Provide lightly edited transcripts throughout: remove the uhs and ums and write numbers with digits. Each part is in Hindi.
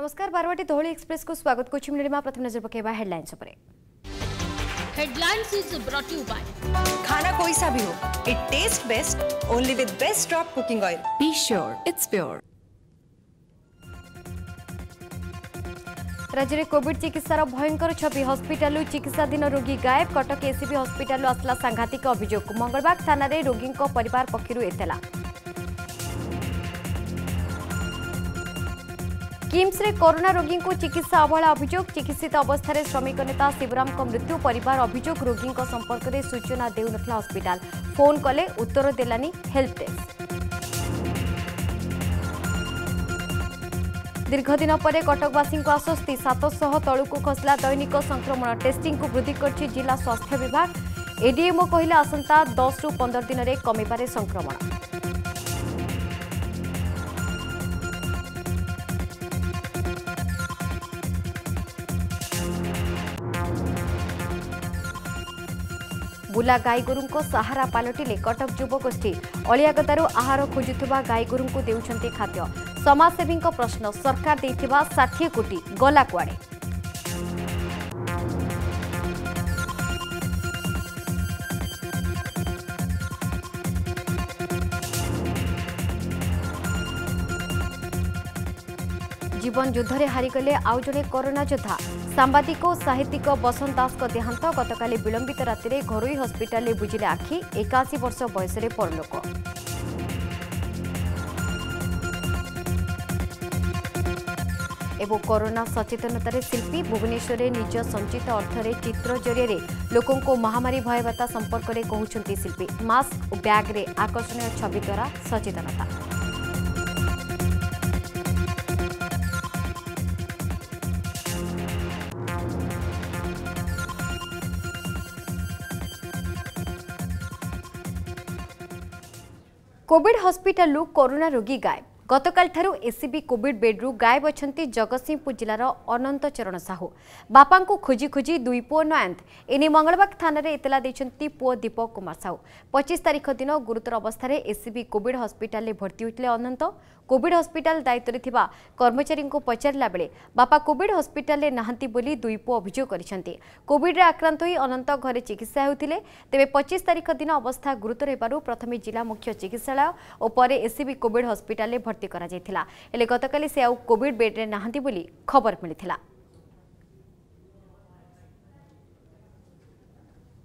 नमस्कार, बारवाटी धौली एक्सप्रेस को स्वागत करछि। नीलिमा, प्रथम नजर पकेबा हेडलाइंस उपरे। Headlines is brought you by. खाना कोई सा भी हो, it taste best only with best drop cooking oil. Be sure it's pure. राज्य में कोविड चिकित्सार भयंकर छवि, हस्पिटाल चिकित्साधीन रोगी गायब। कटक एसीबी हस्पिटाल आसला सांघातिक अभियोग। मंगलबाग थाना रे रोगी परिवार पक्षर एतला। किम्स रे कोरोना रोगी को चिकित्सा अवहेला अभियोग। चिकित्सित अवस्था रे श्रमिक नेता शिवराम को मृत्यु। परिवार अभियोग, रोगी संपर्क में सूचना देउनथला हस्पिटाल। फोन कले उत्तर देलानी हेल्प डेस्क। दीर्घ दिन परे कटकवासी को आश्वस्ति, 700 तलुक खसला दैनिक संक्रमण। टेस्टिंग को वृद्धि करछि जिला स्वास्थ्य विभाग। एडीएमओ कहिला आसंता 10 ରୁ 15 दिन में कमिपारे संक्रमण। बुला गाईगोरु सहारा पलटिले कटक युवगोष्ठी। अलियागतारू आहार खोजुवा गाईगोरु देउछन्ते खाद्य। समाजसेवी प्रश्न, सरकार देथिबा 60 कोटी गला कुआडे। जीवन युद्धरे हारिगले आउ जणे कोरोना योद्धा। सांबादिक और साहित्यिक बसंत दास देहांत। गतकाली विलंबित राति में घरोई हस्पिटाल बुझिले आखि। 81 वर्ष बयसरे परलोक। एवं कोरोना सचेतनतार शिल्पी भुवनेश्वर निज संचित अर्थरे चित्र जरिए लोकों महामारी भयभत्ता संपर्क में कहते शिल्पी। मास्क और ब्याग्रे आकर्षणीय छवि द्वारा सचेतनता। कोविड हॉस्पिटल कोरोना रोगी गायब। गतकाल ठारू एसीबी कोविड बेड्रु गायब अंति जगतसिंहपुर जिलार अनंत चरण साहू। बापा को खोजी खोजी 2 पुओ नयंत। एने मंगलबाग थाना रे इतला देछंती पुओ दीपक कुमार साहू। 25 तारिख दिन गुरुतर अवस्था एसीबी कोविड हस्पिटाल भर्ती होते अनंत। कोविड हस्पिटाल दायित्व कर्मचारी को पचारा बेले बापा कोविड हस्पिटाल नहांती बोली 2 पुओ अभियोग करिसेंती। कोविड आक्रांत होई अनंत घरे चिकित्सा होते। तेबे 25 तारिख दिन अवस्था गुरुतर होबारु प्रथमे जिला मुख्य चिकित्सालय और पर एसीबी कोविड हस्पिटाल गतकाली से आउ कोविड बेड रे नाहंती बोली खबर मिलिथिला।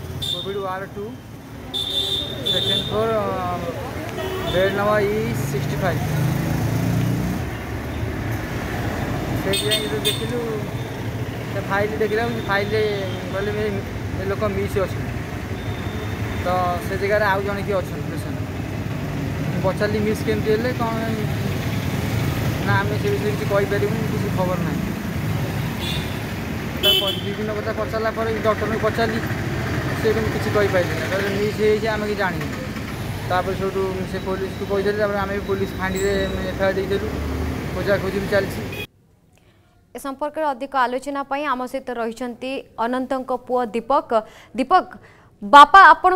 Covid ward 2 section 4 bed number E65 देखिलु फाइल देखिला फाइल बोले मे लोक मिस अछि तो से जगह रे आउ जने की अछि पेशेंट पचारि मिस केमती कौन ना आम से विषय किसी कहीपर किसी खबर ना विभिन्न कथा पचारा पर डॉक्टर को पचारि से किसी कहीपरिले ना मिस आम कि जानी सोटू से पुलिस को कहीदेल आम पुलिस फाँडी एफआईआर देदेलु खोजाखोजी भी चलती। ए संपर्क अधिक आलोचना आम सहित रही अनंत पुओ दीपक। दीपक, बापा आपण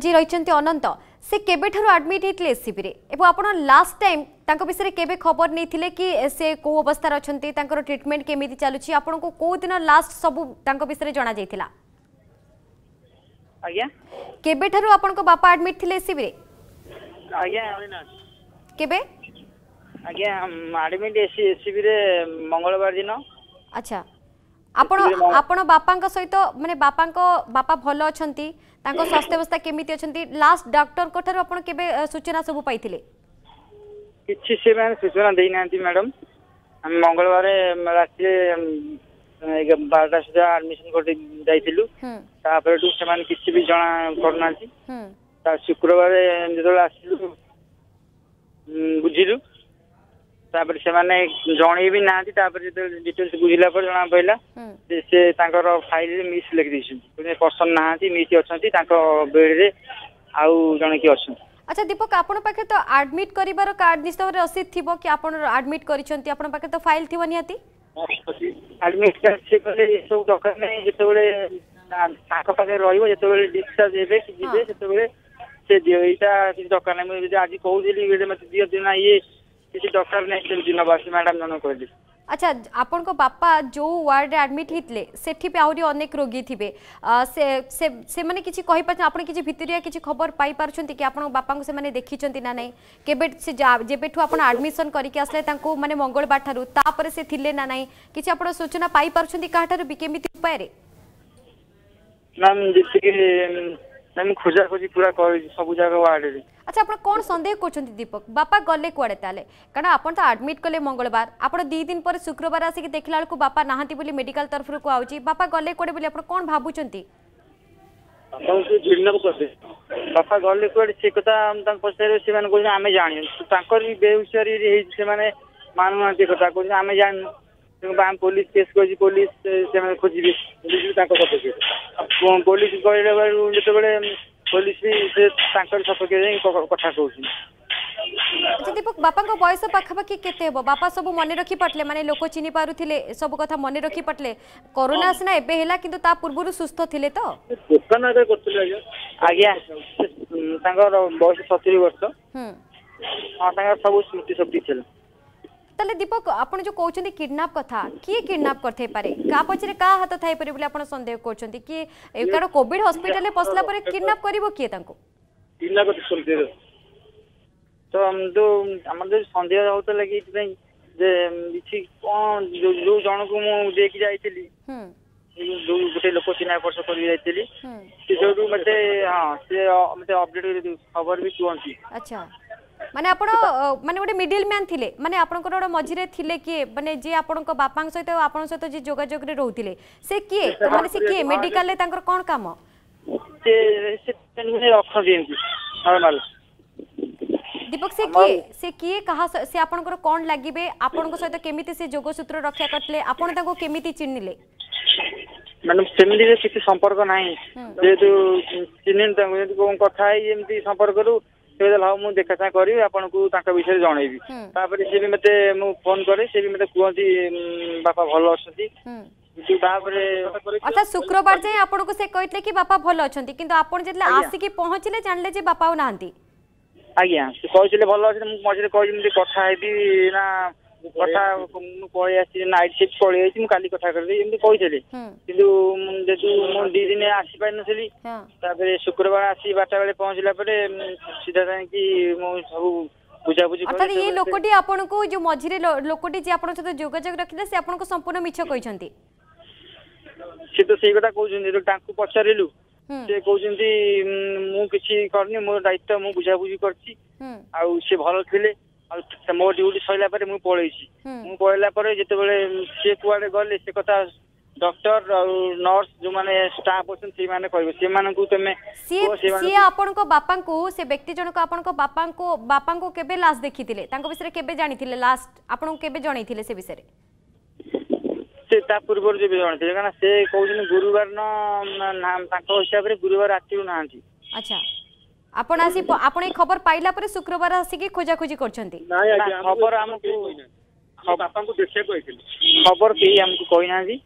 जी रही अनंत से केबे ठारू आडमिट होते एसीबी रे एवं आप लास्ट टाइम तांको विषय केबे खबर नहीं थिले कि से को अवस्था अछंती, तांकर ट्रीटमेंट केमिति चालुची, आपण को को दिन लास्ट सब तांको विषय जाना जायतिला? आज्ञा केबे ठारू आपण को बापा एडमिट थिले एसीबी रे? आज्ञा आइना केबे आज्ञा एडमिट एसीबी रे मंगलवार दिन। अच्छा, आपण आपण बापांक सहित माने बापांक बापा भलो अछंती, तांको स्वास्थ्य अवस्था केमिति अछंती, लास्ट डॉक्टर को ठार आपण केबे सूचना सब पाइथिले? किछि से माने सूचना देई नांती मैडम। हम मंगलवार राति 12टा सुधा एडमिशन कोठी जाइथिलु, तापर टू से माने किछि भी जना करनांती। ता शुक्रवार जतला आसिलु बुझिलु, तापर से माने जणै भी नांती, तापर जतला डिटेल्स बुझिला पर जना पहिला से तांकर फाइल रे मिस लिख दिसु, पर्सन नांती मिस अछंती तांको बेड रे आउ जने की अछंती। अच्छा दीपक, आपण पाखे तो एडमिट करिवार कार्ड निश्चय रसीद थिबो कि आपण एडमिट करिसंती, आपण पाखे तो फाइल थिबो नियाती? एडमिट कार्ड से करे सब डॉक्टर नै जेतबेले तांको पाखे रहिबो, जेतबेले डिस्चार्ज हेबे कि जिबे जेतबेले से दियैटा कि डॉक्टर नै। मैं जे आज कहउदिली बेड मते दियो दिना ये किसी डॉक्टर नै सेम दिन बासी मैडम नन कहि दि। अच्छा आपण को बापा जो वार्ड एडमिट हितले सेठी पे आउरी अनेक रोगी थिबे से से से माने किछि कहि पाछन आपण किछि भितरिया किछि खबर पाई पारछन्ती कि आपण बापा को से माने देखिछन्ती ना नाही केबे से जेबेठु आपण एडमिशन करिके आसले तांको माने मंगलबार थारु तापर से थिले ना नाही किछि आपण सूचना पाई पारछन्ती काठार बिकेमिति उपाय रे नाम दिसके नाम खोजा खोजी पूरा कर सब जगह वार्ड रे। अच्छा आपण कोन संदेह करछन्ती दीपक बापा गले कोडे ताले कारण आपण तो एडमिट कले मंगलवार आपण 2 दिन पर शुक्रवार आसी के देखला को बापा नाहंती बोली मेडिकल तरफ को आउची बापा गले कोडे बोली आपण कोन भाबुचन्ती आपण से झिल्ला को करदे बापा गले कोडे से कथा हम तंग पछरे से माने को हमें जानि तांकर भी बेउसरी रे से माने मानुनाती कथा को हमें जान बाम पुलिस केस कोजी पुलिस से माने खोजिबे पुलिस तांको सपोके पुलिस गले बारे जते बडे पुलिस भी से तांकर सपोके कथा कहउछि। अच्छा दीपक बापा को बयस पाखा कि केते हो बापा सब मन रखी पटले माने लोक चिनी पारुथिले सब कथा मन रखी पटले कोरोना सना एबे हेला किंतु ता पूर्वरु सुस्थ थिले तो कोरोना रे करथिले आज्ञा तांकर बयस 70 वर्ष हां तांकर सब स्मृति शक्ति थिले तले दीपक आपण जो कहउछन्ती किडनैप कथा किए किडनैप करथे पारे का पछरे का हाथ थाई पारे बोले आपण संदेह करछन्ती कि एकारो कोविड हॉस्पिटल में पसला पारे किडनैप करिवो किए तांको किडनैप करथि सुनते तो हम तो हमर संदेह होत लागि इत नै जे इछि कोन जो जण को मु देखि जायतिली जो गुटे लोक चिन्हा परस करि जायतिली से जो मते हां से मते अपडेट खबर भी तुअंती। अच्छा माने आपण माने ओडे मिडिल मैन थिले माने आपण कोडो मझिरे थिले कि माने जे आपण को बापां सहित आपण सहित जे जोगाजोग रे रहउथिले से किए तो माने से किए मेडिकल ले तांकर कोन काम से तने रखन दिनती नॉर्मल दीपक से किए कहा से आपण को कोन लागिबे आपण को सहित केमिति से जोगसूत्र रक्षा करतले आपण तांको केमिति चिन्निले मैडम सेमिति रे किसी संपर्क नाही जेतु चिन्हन तांको जेतु कोन कथा है एमति संपर्क करू हाँ मुझे देखा चाह करी आपको विषय जनइबी तापर से भी मते मु फोन करे से भी मते कहंती बापा भलो असंती किंतु तापर अर्थात शुक्रवार जे आपण को से कहतले कि बापा भलो असंती किंतु आपण जेतले आसी कि पहुंचले जानले जे बापा नाहंती आज्ञा से कहले भलो असंती मु मझे कहली मते कथा हेबी ना कथा मु पळे आसी नाइट शिफ्ट पळे आसी मु काली कथा करले एमते कहले किंतु जेतु मु दी दिन आसी पाइनसली तापर शुक्रवार आसी 12टा बेले पहुचला परे सीधा जाय कि मु सब बुझा बुझी अर्थात ये लोकटी आपन को जो मझिरे लोकटी जे आपन सते जोगाजोग रखिले से आपन को संपूर्ण मिछ कहिसंती से तो सेही कथा कहउजंती तांको पछारिलु से कहउजंती मु किछि करनी मो दायित्व मु बुझा बुझी करछि आ से भलो थिले मो ड्यूटी सैला मु पलैसी मु पलैला जिते बड़े सी कड़े गले से कथा डॉक्टर और नर्स जो माने स्टाफ असन से माने कहबो से माने को तमे से आपन को बापां को से व्यक्ति जन को आपन को बापां को केबे लास्ट देखिथिले तांको विषय केबे जानिथिले लास्ट आपन को केबे जणैथिले से विषय से ता पूर्व जे जणैथिले कारण से कहउछन गुरुवार न नाम तांको हिसाब रे गुरुवार राति नांती। अच्छा आपण आसी आपण ए खबर पाइला पर शुक्रवार आसी के खोजा खोजी करछन्ती नाही आज्ञा खबर हमको बापा को देखै कहिथिले खबर केही हमको कहि नाही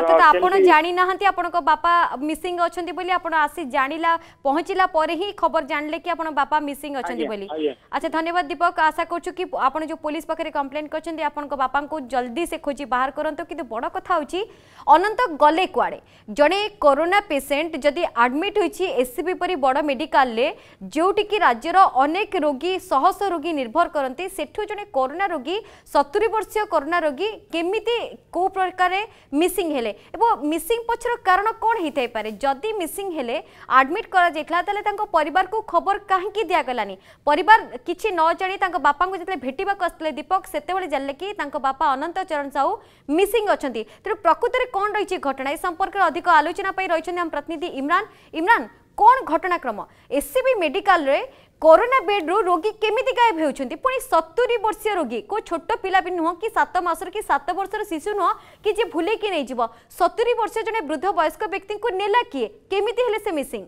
अतः आपण जानि नाहंती आपण को बापा मिसिंग अछन्ती बोली आपण आसी जानिला पहुचिला पर ही खबर जानले कि आपण बापा मिसिंग अछन्ती बोली। अच्छा धन्यवाद दीपक आशा करछु कि आपण जो पुलिस पखरे कंप्लेंट करछन्ती आपण को बापा को जल्दी से खोजी बाहर करंतो किंतु बड़ कथा होछि अनंत गले क्वाडे जने कोरोना पेशेंट जदी एडमिट होछि एससीबी परि बड़ मेडिकल ले जोटी कि राज्य रो अनेक रोगी सहस रोगी निर्भर करंती सेठु जने कोरोना रोगी 70 वर्षीय कोरोना रोगी केमिति को प्रकार मिसिंग एवं मिसिंग पक्षर कारण कौन होता है जदि मिसिंग हेले एडमिट कर खबर कहीं दिया गलानी परिवार किसी न जानी बापा को जितने भेटा आसते दीपक से जानले कि बापा अनंत चरण साहू मिसिंग अच्छा तेणु प्रकृत में कौन रही घटना ए संपर्क अधिक आलोचना रही हम प्रतिनिधि इमरान। इमरान कौन घटनाक्रम एससीबी मेडिकल रे कोरोना बेड रो रोगी केमिति गायब होउछन्ती पुणी 70 वर्षीय रोगी को छोट पिला भी नुह कि 7 मासर कि 7 वर्षर शिशु नुह कि जे भूले कि नै जीव 70 वर्षीय जने वृद्ध वयस्क व्यक्ति को नेला किए केमिति हेले से मिसिंग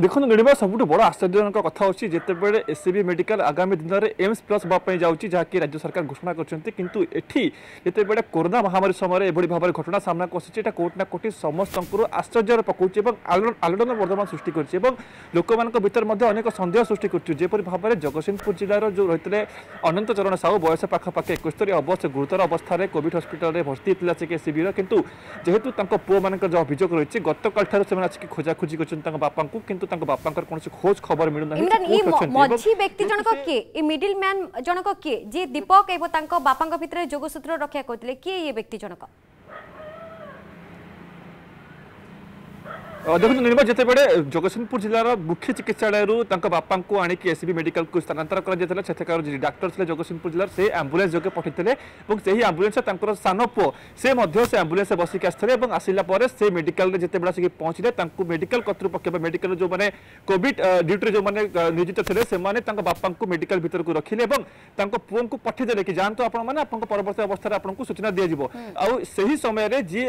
देखो नीरव सबुठ बड़ आश्चर्यजनक कथा अच्छी जितेबाला एससीबी मेडिकल आगामी दिन में एम्स प्लस होगापी जाऊँगी जहाँकि राज्य सरकार घोषणा करतेबा कोरोना महामारी समय एभली भाव में घटना सामना आसी कौटिना कौटि समस्त आश्चर्य पकाउची आलोड़न बर्तमान सृष्टि करें लोक अनेक सन्देह सृष्टि करपर भाव में जगत सिंहपुर जिलार जो रही अनंत चरण साहू बयस पाखापाखि 71 वर्ष गुरुतर अवस्था में कोविड हस्पिटाल भर्ती चिकित्सा शिविर किंतु जेहेतु पुओ मान जो अभियोग रही गतकाल से खोजाखोजी कर बापा को किंतु बापा कौन खोज खबर मिलूना मझी व्यक्ति जनक किए मिडिल मैन जनक किए जी दीपक एवं बापा भितर जोगसूत्र रक्षा करते किए ये व्यक्ति जनक देखो निर्मल जितेबाला जगतसिंहपुर जिलार मुख्य चिकित्सालय बापा को आनिक एससीबी मेडिकल को स्थानांतर कर सेठकार डाक्टर थे जगतसिंहपुर जिलार से एम्बुलेंस जगे पठाइते और से ही आंबुलेंस सान पु से आंबुलेंस बसिक आसते आसापर से मेडिकल जितेबाला से पहुंचे मेडिकल कर्तृपक्ष मेडिकल जो मैंने कोविड ड्यूटी जो मैंने नियोजित थे से बापा को मेडिकल भीतर को रखिले और पुओं को पठाइदेले कि जातु आप परवर्त अवस्था आपको सूचना दी जाव आउ से ही समय जी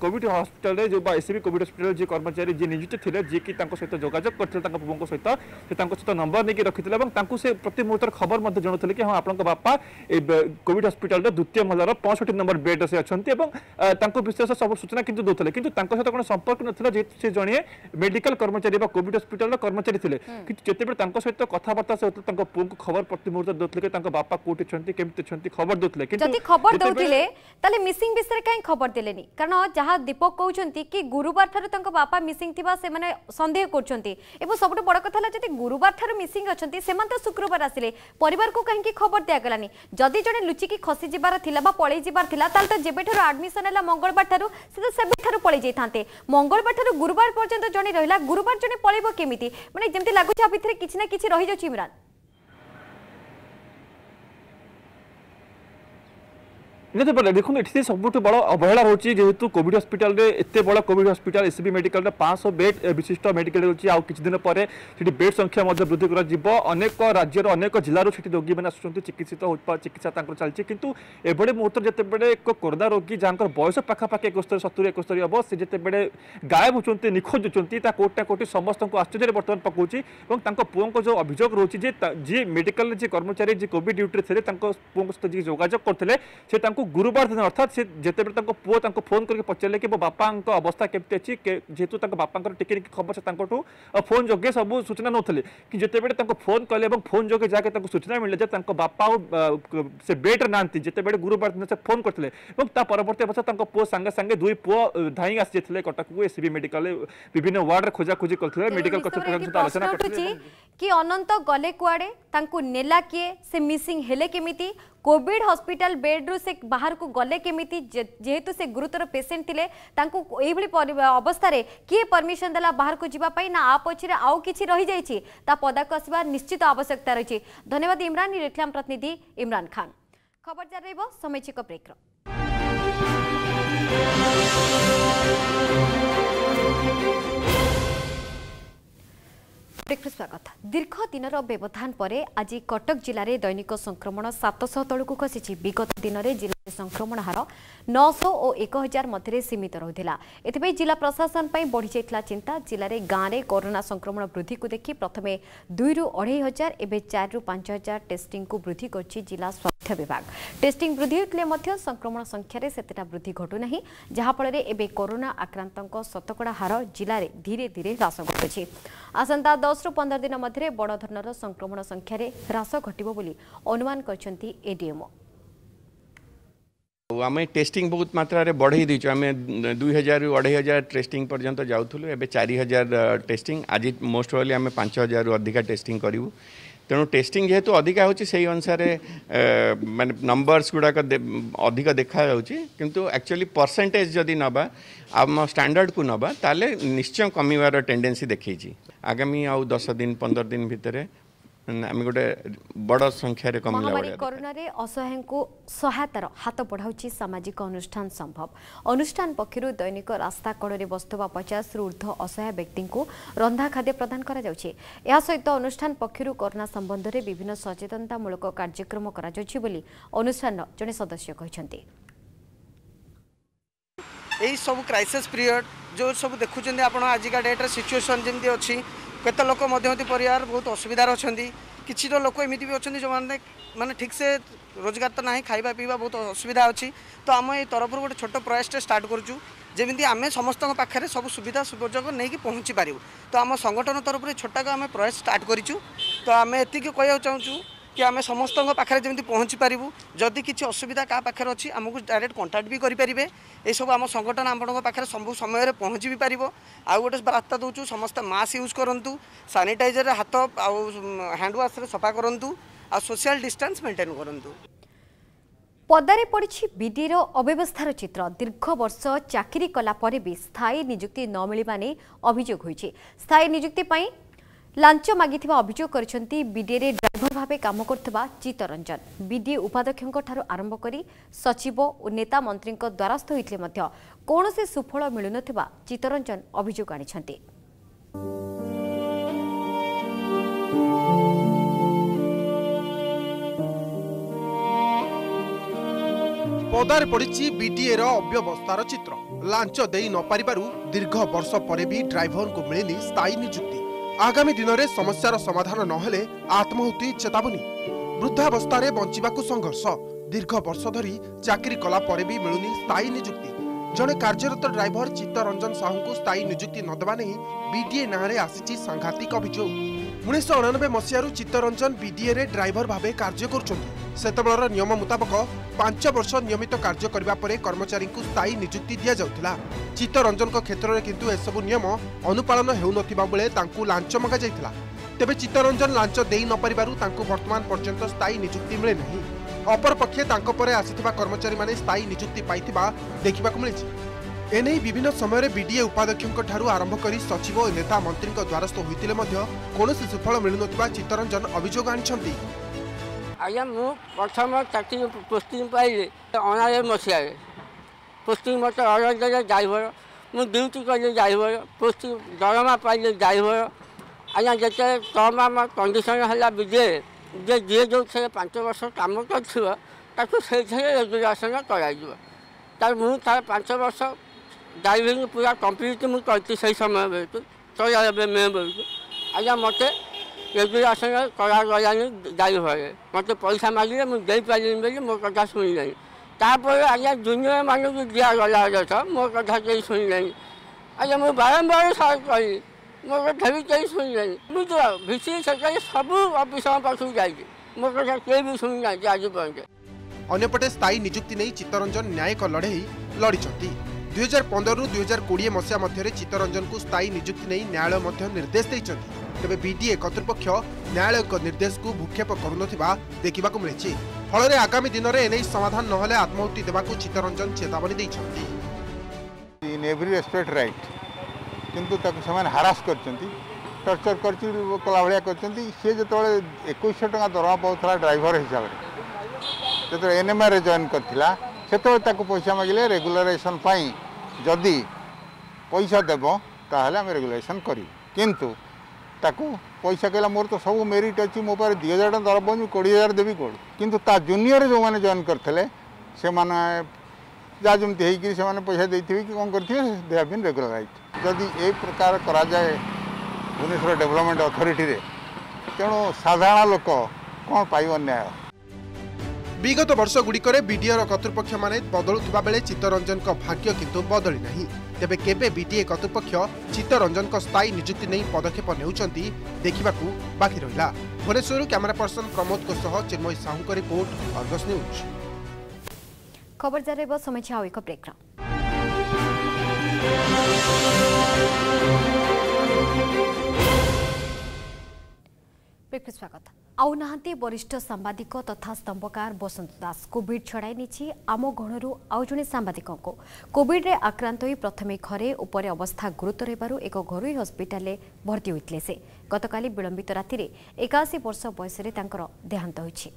कोविड हस्पिटाल जो एससीबी कोविड हस्पिटाल कर्मचारी जी नियोजित थे जी कि सहित जोजोग करते पुओं सहित से नंबर नहीं रखी से प्रति मुहूर्त खबर जनाते कि हाँ आपंक बापा कोविड हस्पिटाल द्वितीय महलार 65 नंबर बेड से अच्छा विशेष सब सूचना किंतु देते कि सहित कौन संपर्क ना जेहतु से जड़े मेडिकल कर्मचारी कोविड हस्पिटाल कर्मचारी थे कितना सहित कथबार्ता से पुओं को खबर प्रति मुहूर्त देते बापा कौटी केमी खबर देते खबर देते मिसिंग विषय कहीं खबर दे कारण जहाँ दीपक कहते कि गुरुवार बापा मिसिंग थिबा से माने संदेह करछन्ती एवं सबटो बड़ कथा ला जति गुरुवार थरो मिसिंग अछन्ती सेमान तो शुक्रवार आसिले परिवार को काहे कि खबर दिया गलानी जदी जने लुचि की खसी जिबार थिला बा पळे जिबार थिला ताल तो जेबे थरो एडमिशन हला मंगलबार थरो से तो सेबे थरो पळे जाई थांते मंगलबार थरो गुरुवार पर्यंत जने रहिला गुरुवार जने पळेबो केमिति माने जेमति लागो छ भितरे किछि ना किछि रहि जाउछि इमरान नितेबाला देखो ये सबुठ बड़ अवहेला रोचे जेहेतु कोविड हस्पिटाल एत बड़ा covid hospital SCB medical 500 bed विशिष्ट मेडिकल रोचे आउ किद बेड संख्या वृद्धि अनेक राज्यर अनेक जिलूर से रोगी मैंने आसुँच चिकित्सित चिकित्सा चलती कितु एभली मुहूर्त जितेबाला एक कोरोना रोगी जहाँ बयस पाखापाखि 71-72 हम से जितेबाला गायब होती निखोज होती कौटिना कौटि समस्त आश्चर्य बर्तमान पकाउची और पुओं को जो अभियोग रोचे जी मेडिकल जी कर्मचारी जी कोविड ड्यूटी थे पुओं सहित जी जोजोग करते गुरुवार दिन अर्थात से जितेबाला पुओ फोन करके पचारे कि बापा अवस्था केमती अच्छी जेहेतु बापा टिके खबर से फोन जगे सब सूचना नौते कि जितेबाला फोन कले फोन जगे जाके सूचना मिले बापा से बेड्रे ना जितेबाला गुरुवार दिन से फोन करते परवर्त अवस्था पुओ सांगे सांगे दुई पुओ धाई आसी कटक को एससीबी मेडिकल विभिन्न वार्ड खोजाखोजी करते मेडिकल आलोचना कि अनंत गले कुआड़े नेला किए से मिसिंग हेले केमिति कोविड हॉस्पिटल बेड रु से बाहर को गले केमिति जेहेतु से गुरुतर पेसेंट थिले अवस्था रे किए परमिशन देला बाहर को जीवाई ना आप पछरे आउ किछि रही जाइछि ता पदाक आसवा निश्चित आवश्यकता रही। धन्यवाद इमरान इरेक्लाम प्रतिनिधि इमरान खान खबर जारी रहबो समयछिक ब्रेक स्वागत। दीर्घ दिन व्यवधान पर आज कटक जिलार दैनिक संक्रमण 700 तलू खसी विगत दिन में जिले संक्रमण हार 900 और 1000 मध्य सीमित रहुथिला। एथबे जिला प्रशासन पर बढ़ी जाइथिला चिंता जिले गाँव में कोरोना संक्रमण वृद्धि को देखि प्रथम 2 रु 2500 एवं 4 रु 5000 टेस्टिंग को वृद्धि कर जिला स्वास्थ्य विभाग। टेस्टिंग वृद्धि होते संक्रमण संख्यार से वृद्धि घटुना जहाँफल कोरोना आक्रांतों शतकड़ा हार जिले में धीरे धीरे ह्रास घटुछि। आसंता 10 ରୁ 15 दिन मध्य बड़ धरणर संक्रमण संख्यार ह्रास घटो बोली अनुमान करछन्ति एडीएमओ। आम टेस्टिंग बहुत मात्रा रे बढ़ई देछु आम 2000 ରୁ 2500 टेस्टिंग पर्यंत जाउथुलु एबे 4000 टेस्टिंग आज मोस्ट वाली आम 5000 ରୁ अधिका टेस्टिंग करिवु तेणु टेस्टिंग जेहेतु अधिका होची सेही अनुसार मान नंबर्स गुड़ाक अधिक देखा जाउची किंतु एक्चुअली परसेंटेज जदि नबा आम स्टैंडर्ड को नबा ताले निश्चय कमीवार टेंडेंसी देखैची आगामी आउ 10 दिन 15 दिन भितरे आम गोटे बड़ संख्या रे कमी लागला। कोरोना रे असहाय को सहायतार हाथ बढ़ाउची सामाजिक अनुष्ठान संभव। अनुष्ठान पक्षर दैनिक रास्ता कड़े बसुवा 50 रु ऊर्ध असहाय व्यक्ति को रंधा खाद्य प्रदान करा जाउची। या सहित अनुष्ठान पक्षर कोरोना संबंध में विभिन्न सचेतनतामूलक कार्यक्रम करा जाउची बोली अनुष्ठान जड़े सदस्य कहते। यही सब क्राइसिस पीरियड जो सब देखुं आप आजिका डेट्रे सिचुएसन जमी अच्छी केत लोक मध्यवर्ती परिवार बहुत असुविधार अच्छा किसी तो लोक एमती भी अच्छा जो मैंने माने ठीक से रोजगार तो ना खावा पीवा बहुत असुविधा अच्छी तो आम ये तरफ गोटे छोट प्रयासटे स्टार्ट करूँ जमी आम समस्त पाखे सब सुविधा सुजोग नहीं पहुँची पारू तो आम संगठन तरफ छोटाक आम प्रयास स्टार्ट करूँ तो आम एति कह चाहूँ कि आम समस्त पाखे जमी पहुँची पारू जदि किसी असुविधा क्या पाखे अच्छी आमको डायरेक्ट कंटाक्ट भी करेंगे यू आम संगठन आपन पाखे सब समय पहुँची भी पार आउ गोटे बार्ता दूँ समस्त मास्क यूज करूँ सानिटाइजर हाथ हैंडवाश सफा करूँ आ सोशल डिस्टेंस मेंटेन करंतु। पदारे पड़ी बीडीएर अव्यवस्थार चित्र दीर्घ वर्ष चाकरी कलापर भी स्थायी निजुक्ति न मिलने अभियोग होइछि। स्थायी निजुक्ति पई लांच मागी अभियोग करछन्ती बीडीएर ड्राइवर भाबे काम करथबा चितरंजन बीडी उपाध्यक्षक ठारु आरंभ करी सचिव और नेता मंत्री द्वारस्थ होइथिले मध्य कोनोसे सुफल मिलुनथबा चितरंजन अभियोग आनिछन्ती। पदार पड़ी बीडीएर अव्यवस्थार चित्र लांच देई न पारिबारु दीर्घ वर्ष परे भी ड्राइवर को मिलनी स्थायी निजुक्ति आगामी दिन में समस्यार समाधान नहेले आत्महुति चेतावनी वृद्धावस्था बंचिबाकु संघर्ष दीर्घ वर्ष धरी चाकरी कला परे भी मिलुनी स्थायी निजुक्ति जड़े कार्यरत ड्राइवर चित्तरंजन साहू को स्थायी निजुक्ति नदेवा नहीं बीडीए नाँरे आसी सांघातिक अभियोग। 1999 मसीह चित्तरंजन बीडीए ड्राइवर भाव कार्य कर सेतबलर नियम मुताबक 5 वर्ष नियमित कार्य करबा परे कर्मचारी को स्थायी निजुक्ति दिया जाउथला। चित्तरंजन को क्षेत्र में किंतु एसबु नियम अनुपालन हेउ नथिबा बेले तांकु लांच मगा जाइथला। तेबे चित्तरंजन लांच देई न परिबारु तांकु वर्तमान पर्यंत स्थायी निजुक्ति मिले नहीं। अपर पक्षे तांको परे आसीथिबा कर्मचारी माने स्थायी निजुक्ति पाइथिबा देखिबाकु मिलिछि। एने विभिन्न समय बीडीए उपाध्यक्षक ठारु आरंभ करी सचिव और नेता मंत्री द्वारस्थ होइतिले मध्य कोनोसी सुफल मिलुनथिबा चित्तरंजन अभियोग आनिछन्ती। आज्ञा मु प्रथम चाकरी पोस्टिंग पाइली 1999 मसीह पोस्टिंग मत अलग ड्राइवर मु ड्यूटी कली ड्राइवर पोस्टिंग दरमा पाइली ड्राइवर आज्ञा जिते तमाम कंडीशन है विजय जे जी जो 5 वर्ष कम करजुलेसन कर मुझे 5 वर्ष ड्राइविंग पूरा कम्प्लीट मुझे सही समय बेलू 94 मे बेलू आज्ञा मत रेगुलेसन करानी ड्राइवर मत पैसा मागिले मुझे पारे मो कथा शुणी ना तापर आज्ञा जूनियर मानक दिगला रथ मो कथा कहीं शुणी ना आज्ञा मुझे बारंबार सार्ट करी मो कथा भी कहीं शुणी ना बुझ भिसी सरकारी सब अफिसर पास जाइए मो कथा कहीं भी शुणी ना आज पर्यटन। अंपटे स्थायी निजुक्ति नहीं चित्तरंजन न्यायिक लड़े लड़िंट 2015 ରୁ 2020 ମସିହା ମଧ୍ୟରେ ଚିତ୍ତରଞ୍ଜନଙ୍କୁ ସ୍ଥାୟୀ ନିଯୁକ୍ତି ନେଇ ନ୍ୟାୟାଳୟ ମଧ୍ୟ ନିର୍ଦ୍ଦେଶ ଦେଇଛନ୍ତି। ତେବେ ବିଡିଏ କର୍ତ୍ତୃପକ୍ଷ ନ୍ୟାୟାଳୟଙ୍କ ନିର୍ଦ୍ଦେଶକୁ ଭୂକ୍ଷେପ କରୁନଥିବା ଦେଖିବାକୁ ମିଳିଛି। ଫଳରେ ଆଗାମୀ ଦିନରେ ଏନେଇ ସମାଧାନ ନହେଲେ ଆତ୍ମହତ୍ୟା ଦେବାକୁ ଚିତ୍ତରଞ୍ଜନ ଚେତାବନୀ ଦେଇଛନ୍ତି। ଇନ୍ ଏଭ୍ରି ରେସ୍ପେକ୍ଟ ରାଇଟ୍ କିନ୍ତୁ ତାକୁ ସେମାନେ ହାରାସ କରିଛନ୍ତି ଟର୍ଚର କରିଛନ୍ତି କଲା ଭଳିଆ କରିଛନ୍ତି। ସିଏ ଯେତେବେଳେ 2100 ଟଙ୍କା ଦରମା ପାଉଥିଲା ଡ୍ରାଇଭର ହିସାବରେ ଯେତେବେଳେ ଏନ୍ଏମ୍ଆରେ ଜଏନ୍ କରିଥିଲା ସେତେବେଳେ ତାକୁ ପଇସା ମାଗିଲେ ରେଗୁଲାରାଇଜେସନ୍ ପାଇଁ जदि पैसा देव ताहले आम रेगुलेसन करूँ किंतु ताकू पैसा कहला मोर तो सब मेरीट अच्छी मो पास 2000 टଙ୍କା दरब 20,000 देवी कौन किंतु ता जूनियर जो मैंने जॉइन करते से जहाँ जमी होने पैसा दे कि कौन करते दे हैव बीन रेगुलराइज्ड जदि ए प्रकार करा जाए भुवनेश्वर डेवलपमेंट अथॉरिटी रे तेणु साधारण लोक कौन पाइब न्याय। विगत वर्ष गुड़िकर बीडीएर कर्तृपक्ष माने बदलुवा बेले चित्तरंजन भाग्य किंतु बदली ना तेबे केबे बीडीए कर्तृपक्ष चित्तरंजन स्थायी निजुक्ति नहीं पदक्षेप नेउचंती देखा बाकी रहा। भुवनेश्वर कैमरा पर्सन प्रमोद को चिन्मय साहू का रिपोर्ट अर्गस न्यूज। खबर जारेबो समीक्षा एक ब्रेक। स्वागत आउ नाहंती वरिष्ठ सांबादिक तथा स्तंभकार बसंत दास कोविड छड़ाई नहीं आम गणु आउ जड़े सांबादिक कोविड आक्रांत हो प्रथमे घरे उपरे अवस्था गुरुतर हो एक घरोई हस्पिटाल भर्ती होते से गतकाली विलंबित राति 81 वर्ष बयसरे देहांत होइछि।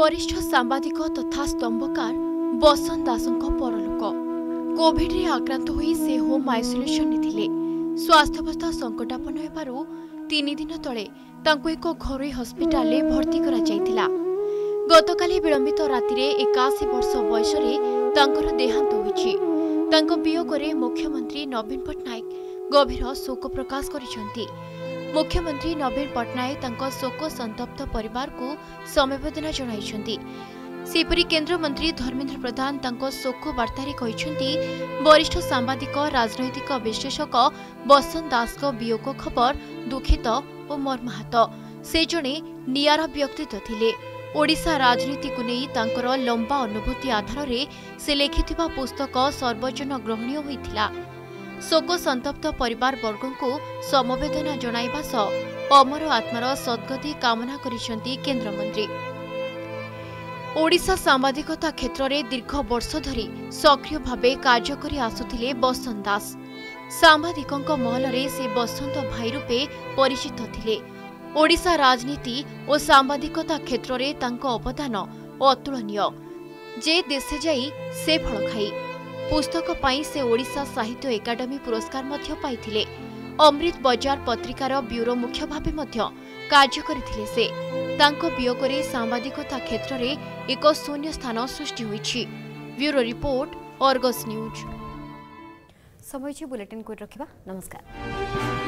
वरिष्ठ सांबादिक तथा स्तंभकार बसंत दासों परलोक कोविड आक्रांत हो से होम आइसोलेशन थिले। स्वास्थ्यावस्था संकटापन्न होबारु 3 दिन तले तांको एक घरोई हस्पिटाल भर्ती करा जायतिला। गतकाली विलंबित राति 81 वर्ष बयसरे देहांत होइछि। तांको वियोगरे मुख्यमंत्री नवीन पट्टनायक गभीर शोक प्रकाश करिसंती। मुख्यमंत्री नवीन पट्टनायक तांको शोक संतप्त परिवार को समवेदना जणाइसंती। सेपरी केंद्र मंत्री धर्मेन्द्र प्रधान तांको शोक वार्तारे कहिसंती, वरिष्ठ सांबादिक राजनैतिक विश्लेषक बसंत दास को वियोग खबर दुखित और मर्माहत। से जणे नियारा व्यक्तित्व थिले। ओडिशा राजनीति को नहीं तांकर लंबा अनुभूति आधार रे से लिखिथिबा पुस्तक सर्वजन ग्रहणीय होइथिला। शोक संतप्त परिवार वर्ग को समवेदना जणाइबा सह अमर आत्मार सद्गति कामना करिसंती केंद्रमंत्री। ओडिशा सांबादिकता क्षेत्र में दीर्घ वर्ष धरी सक्रिय भावे कार्य करि आसुथिले बसंत दास। सांबादिकंक महल रे से बसंत भाई रूपे परिचित थिले। ओडिशा राजनीति और सांबादिकता क्षेत्र में तांको अवदान अतुलनीय। जे देशे जाई से फल खाई पुस्तक पाई से ओडिशा साहित्य एकाडेमी पुरस्कार मध्य पाइथिले। अमृत बजार पत्रिकार ब्यूरो मुख्य भावे मध्य कार्य करिथिले। से तांको वियोगरे सांबादिकता क्षेत्र में एक शून्य स्थान सृष्टि होइछि। Bureau report, Argus news. समय बुलेटिन को रखिबा। नमस्कार।